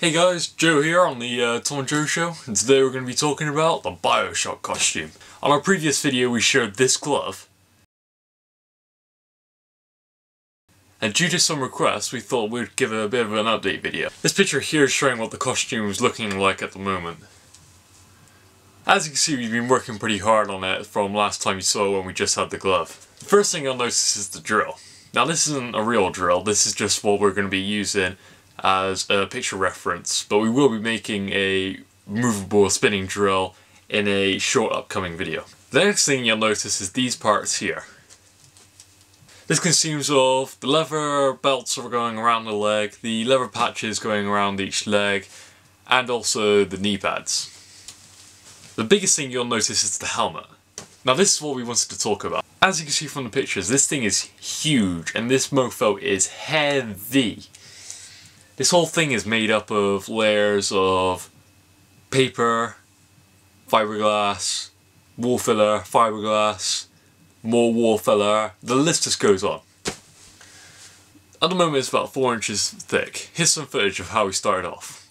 Hey guys, Joe here on the Tom and Joe Show, and today we're going to be talking about the Bioshock costume. On our previous video we showed this glove, and due to some requests we thought we'd give a bit of an update video. This picture here is showing what the costume is looking like at the moment. As you can see, we've been working pretty hard on it from last time you saw when we just had the glove. The first thing you'll notice is the drill. Now this isn't a real drill, this is just what we're going to be using as a picture reference, but we will be making a movable spinning drill in a short upcoming video. The next thing you'll notice is these parts here. This consumes of the leather belts are going around the leg, the leather patches going around each leg, and also the knee pads. The biggest thing you'll notice is the helmet. Now this is what we wanted to talk about. As you can see from the pictures, this thing is huge and this mofo is heavy. This whole thing is made up of layers of paper, fiberglass, wool filler, fiberglass, more wool filler, the list just goes on. At the moment it's about 4 inches thick. Here's some footage of how we started off.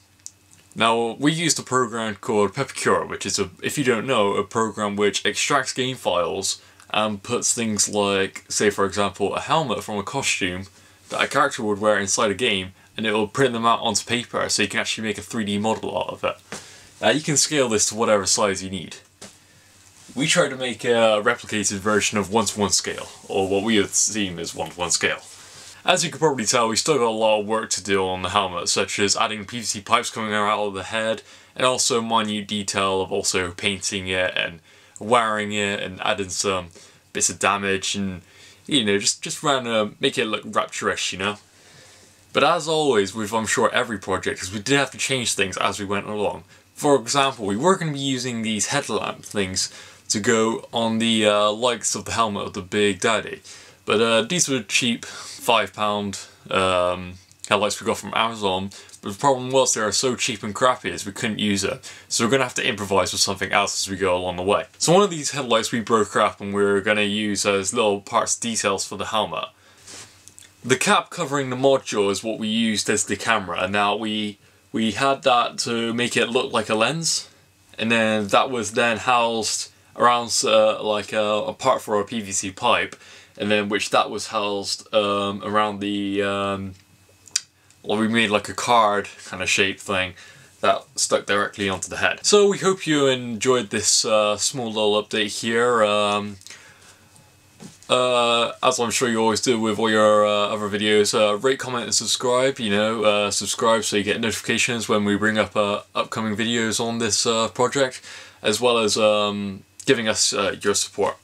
Now we used a program called Pepakura, which is, if you don't know, a program which extracts game files and puts things like, say for example, a helmet from a costume that a character would wear inside a game, and it will print them out onto paper so you can actually make a 3D model out of it. You can scale this to whatever size you need. We tried to make a replicated version of 1:1 scale, or what we have seen as 1:1 scale. As you can probably tell, we still got a lot of work to do on the helmet, such as adding PVC pipes coming out of the head, and also minute detail of also painting it and wearing it and adding some bits of damage and, you know, just random, make it look rapturous, you know. But as always with, I'm sure, every project, because we did have to change things as we went along. For example, we were going to be using these headlamp things to go on the likes of the helmet of the Big Daddy. But these were cheap £5 headlights we got from Amazon, but the problem was they are so cheap and crappy as we couldn't use it. So we're going to have to improvise with something else as we go along the way. So one of these headlights we broke up and we were going to use as little parts details for the helmet. The cap covering the module is what we used as the camera, and now we had that to make it look like a lens, and then that was then housed around like a part for a PVC pipe, and then that was housed around the well, we made like a card kind of shape thing that stuck directly onto the head. So we hope you enjoyed this small little update here. As I'm sure you always do with all your other videos, rate, comment and subscribe, you know, subscribe so you get notifications when we bring up upcoming videos on this project, as well as giving us your support.